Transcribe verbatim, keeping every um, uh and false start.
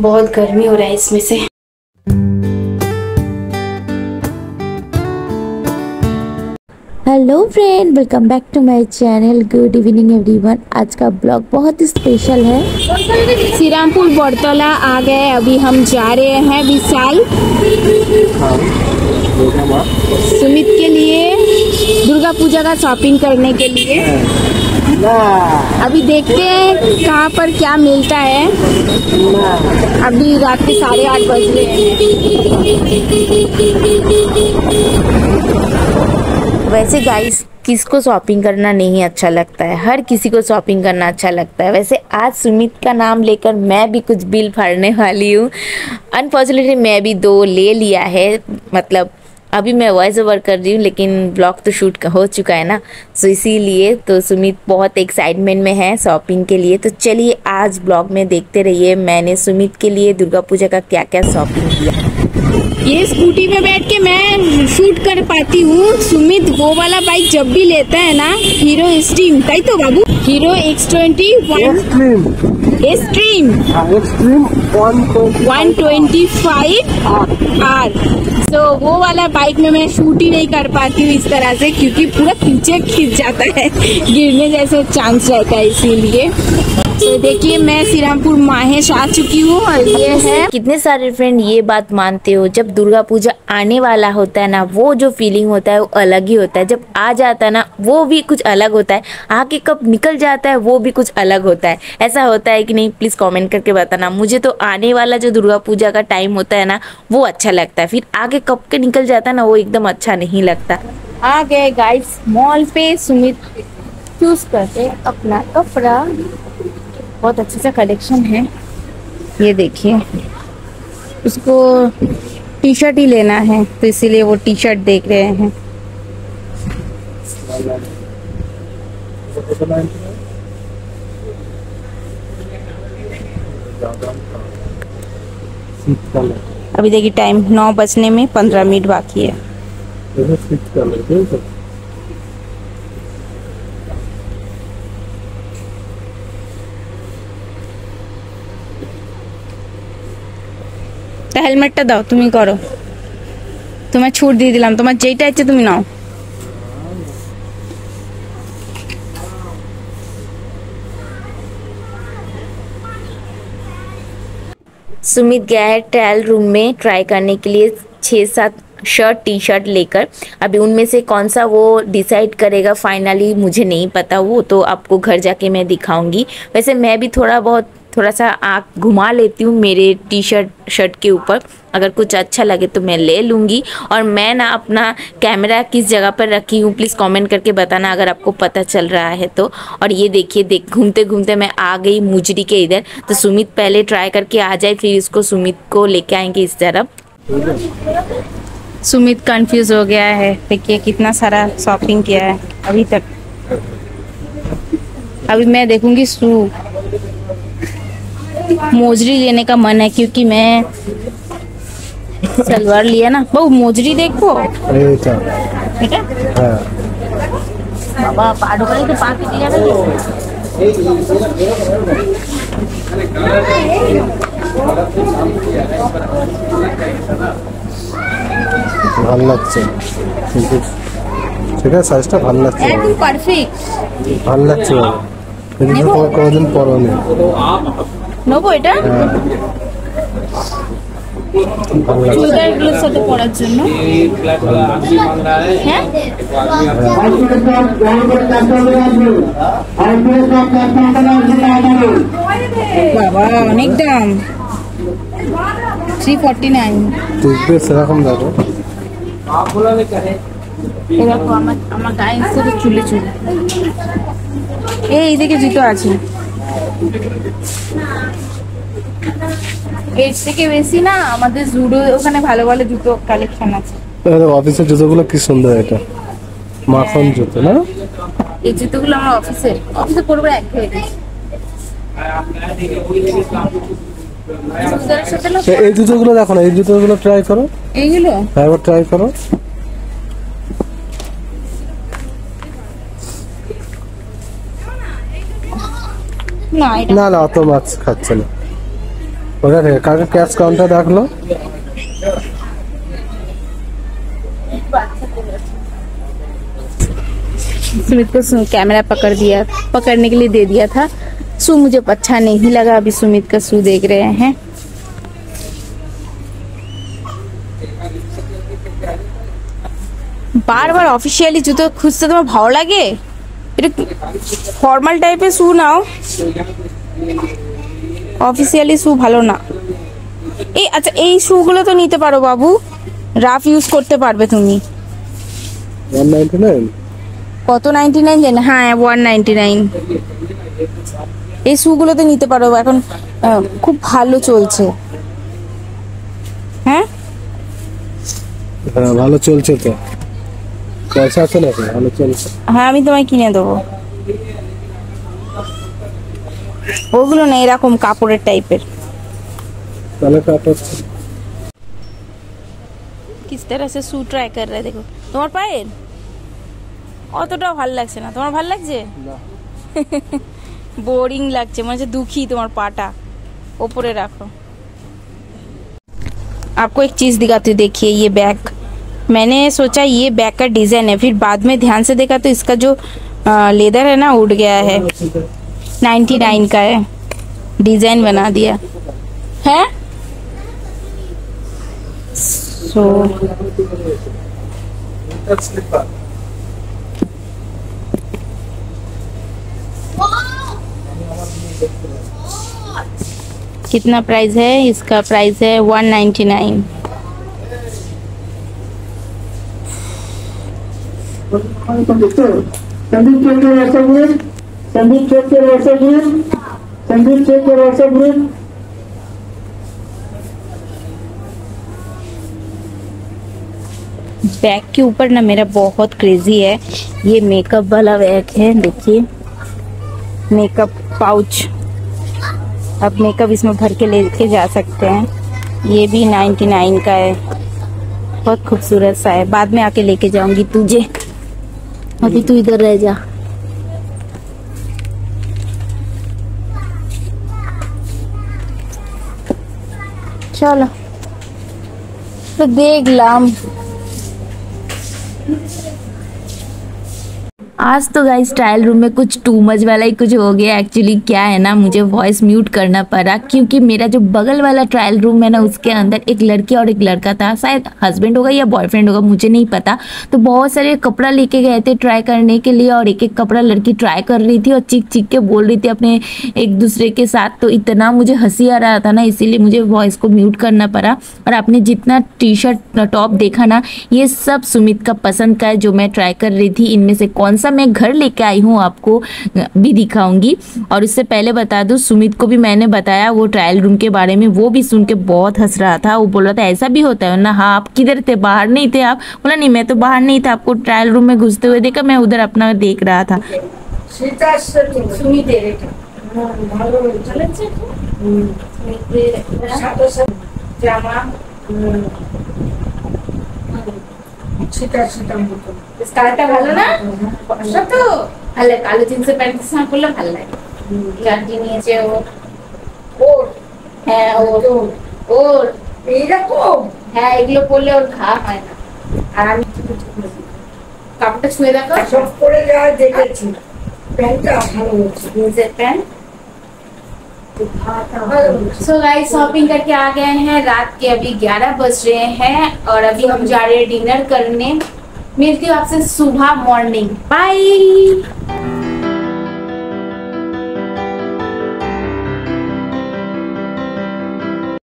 बहुत गर्मी हो रहा है इसमें से। Hello friend, welcome back to my channel. Good evening everyone. आज का ब्लॉग बहुत ही स्पेशल है। श्रीरामपुर बरतला आ गए। अभी हम जा रहे हैं विशाल सुमित के लिए दुर्गा पूजा का शॉपिंग करने के लिए। अभी देखते हैं कहाँ पर क्या मिलता है। अभी रात के साढ़े आठ बज रहे हैं। वैसे गाइस, किसको शॉपिंग करना नहीं अच्छा लगता है? हर किसी को शॉपिंग करना अच्छा लगता है। वैसे आज सुमित का नाम लेकर मैं भी कुछ बिल फाड़ने वाली हूँ। अनफॉर्चुनेटली मैं भी दो ले लिया है। मतलब अभी मैं वॉइस ओवर कर रही हूँ, लेकिन ब्लॉग तो शूट हो चुका है ना, सो इसीलिए। तो सुमित बहुत एक्साइटमेंट में है शॉपिंग के लिए। तो चलिए आज ब्लॉग में देखते रहिए मैंने सुमित के लिए दुर्गा पूजा का क्या क्या शॉपिंग किया। ये स्कूटी में बैठ के मैं शूट कर पाती हूँ। सुमित वो वाला बाइक जब भी लेता है ना, हीरो एक्सट्रीम का ही तो बाबू, Hero X twenty one extreme extreme one twenty five R. तो वो वाला बाइक में मैं शूट ही नहीं कर पाती हूँ इस तरह से, क्योंकि पूरा पीछे खिंच जाता है, गिरने जैसे चांस रहता है। इसीलिए तो देखिए, मैं श्रीरामपुर माहेश आ चुकी हूँ। और ये है, कितने सारे फ्रेंड ये बात मानते हो, जब दुर्गा पूजा आने वाला होता है ना, वो जो फीलिंग होता है वो अलग ही होता है। जब आ जाता है ना, वो भी कुछ अलग होता है। आके कब निकल जाता है वो भी कुछ अलग होता है। ऐसा होता है कि नहीं? प्लीज़ कॉमेंट करके बताना। मुझे तो आने वाला जो दुर्गा पूजा का टाइम होता है ना, वो अच्छा लगता है। फिर आगे कब के निकल जाता है ना, वो एकदम अच्छा नहीं लगता। आ गए गाइस मॉल पे। सुमित चूज करते अपना कपड़ा। बहुत अच्छे से कलेक्शन है। ये देखिए, उसको टी शर्ट ही लेना है, तो इसीलिए वो टी शर्ट देख रहे हैं। अभी देखिए टाइम नौ बजने में पंद्रह मिनट बाकी है। तो हेलमेट टा दाओ, तुम्हें करो, तुम्हें छूट दी दिलाम, तुम्हें जेटा अच्छे तुम्हें नाओ। सुमित गया है ट्रायल रूम में ट्राई करने के लिए छः सात शर्ट टी शर्ट लेकर। अभी उनमें से कौन सा वो डिसाइड करेगा फाइनली, मुझे नहीं पता। वो तो आपको घर जाके मैं दिखाऊंगी। वैसे मैं भी थोड़ा बहुत थोड़ा सा आँख घुमा लेती हूँ मेरे टी शर्ट शर्ट के ऊपर। अगर कुछ अच्छा लगे तो मैं ले लूँगी। और मैं ना अपना कैमरा किस जगह पर रखी हूँ, प्लीज़ कमेंट करके बताना अगर आपको पता चल रहा है तो। और ये देखिए, देख घूमते घूमते मैं आ गई मुजरी के इधर। तो सुमित पहले ट्राई करके आ जाए, फिर इसको सुमित को लेके आएंगे इस तरफ। सुमित कन्फ्यूज़ हो गया है। देखिए कितना सारा शॉपिंग किया है अभी तक। अभी मैं देखूँगी। शू मोजरी लेने का मन है, क्योंकि मैं सलवार लिया ना। बहु मोजरी देखो, ठीक है बाबा, पाड़ो का तो पाँच लिया ठीक है। साइज़ तो भाल लगता है, एकदम परफेक्ट भाल लगता है। लेकिन तो कौन दिन परोने नो এটা চুলদার গ্লোভস সাথে পরার জন্য। হ্যাঁ বাবা অনেক দাম, तीन सौ उनचास। তুই সেরকম দাও আপ বলালে কারে এরকম আমার আমার গায়ে সব চুলে চুলে। এই এদিকে জিতো আছে। না এটা না না অত মাছ খাচ্ছ না ওরা রে কাকে ক্যাশ কাউন্টার রাখলো सुमित को कैमरा पकड़ दिया पकड़ने के लिए दे दिया था। सू मुझे अच्छा नहीं लगा। अभी सुमित का सू देख रहे हैं। बार बार ऑफिशियली जो तो खुद से तुम्हें भाव लगे फॉर्मल टाइप सू ना ऑफिशियली सू भलो ना। ए अच्छा ये सू गुलो तो नीते पारो बाबू राफ यूज करते पारबे तुमी वन नाइंटी नाइन কত নাইনটি নাইন জানেন হ্যাঁ वन नाइंटी नाइन এই শুগুলো তো নিতে পারো এখন খুব ভালো চলছে হ্যাঁ হ্যাঁ ভালো চলছে তো পয়সা আছে না ভালো চলছে হ্যাঁ আমি তোমায় কিনে দেব ওগুলো না এরকম কাপড়ের টাইপের তাহলে কাপড় किस तरह से सूट ट्राई कर रहे देखो তোমার পায়ে অতটা ভালো লাগছে না তোমার ভালো লাগছে না বোরিং লাগছে মানে যে দুঃখী তোমার পাটা উপরে রাখো। आपको एक चीज दिखाती हूँ देखिए ये बैग मैंने सोचा ये बैग का डिजाइन है फिर बाद में ध्यान से देखा तो इसका जो लेदर है ना उड़ गया है। नाइंटी नाइन का है डिजाइन बना दिया है। सो कितना प्राइस है इसका? प्राइस है वन नाइंटी नाइन। बैग के ऊपर ना मेरा बहुत क्रेजी है। ये मेकअप वाला बैग है देखिए मेकअप पाउच। अब मेकअप इसमें भर के लेके जा सकते हैं। ये भी नाइंटी नाइन का है बहुत खूबसूरत सा है। बाद में आके लेके जाऊंगी तुझे अभी तू इधर रह जा। चलो तो देख लाम। आज तो गाइस ट्रायल रूम में कुछ टू मच वाला ही कुछ हो गया। एक्चुअली क्या है ना मुझे वॉइस म्यूट करना पड़ा क्योंकि मेरा जो बगल वाला ट्रायल रूम है ना उसके अंदर एक लड़की और एक लड़का था शायद हस्बैंड होगा या बॉयफ्रेंड होगा मुझे नहीं पता। तो बहुत सारे कपड़ा लेके गए थे ट्राई करने के लिए और एक एक कपड़ा लड़की ट्राई कर रही थी और चीख चीख के बोल रही थी अपने एक दूसरे के साथ। तो इतना मुझे हंसी आ रहा था ना इसीलिए मुझे वॉइस को म्यूट करना पड़ा। और आपने जितना टी शर्ट टॉप देखा ना ये सब सुमित का पसंद का है जो मैं ट्राई कर रही थी। इनमें से कौन सा मैं घर लेके आई हूँ आपको भी दिखाऊंगी। और इससे पहले बता दूँ सुमित को भी मैंने बताया वो ट्रायल रूम के बारे में वो भी सुन के बहुत हंस रहा था। वो बोल रहा था ऐसा भी होता है ना हाँ आप किधर थे बाहर नहीं थे आप? बोला नहीं मैं तो बाहर नहीं था आपको ट्रायल रूम में घुसते हुए देखा मैं उधर अपना देख रहा था। सीता सीता मुको स्टार्टर ভালো না আচ্ছা তো আলে কালো জিন্সের প্যান্ট সাথে পরলে ভালো লাগে। গান্ডি নিয়েছে ও ওর হ্যাঁ ওর ওর এই দেখো হ্যাঁ এগুলো পরলে ওর ঘা হয় না। আর আমি কাপটা ছুঁয়ে দেখো সব পরে যায় দেখেছি প্যান্টটা ভালো হচ্ছে জিন্সের প্যান্ট सो गाइस शॉपिंग करके आ गए हैं। रात के अभी ग्यारह बज रहे हैं और अभी हम जा रहे हैं डिनर करने। मिलती हूँ आपसे सुबह मॉर्निंग। बाय।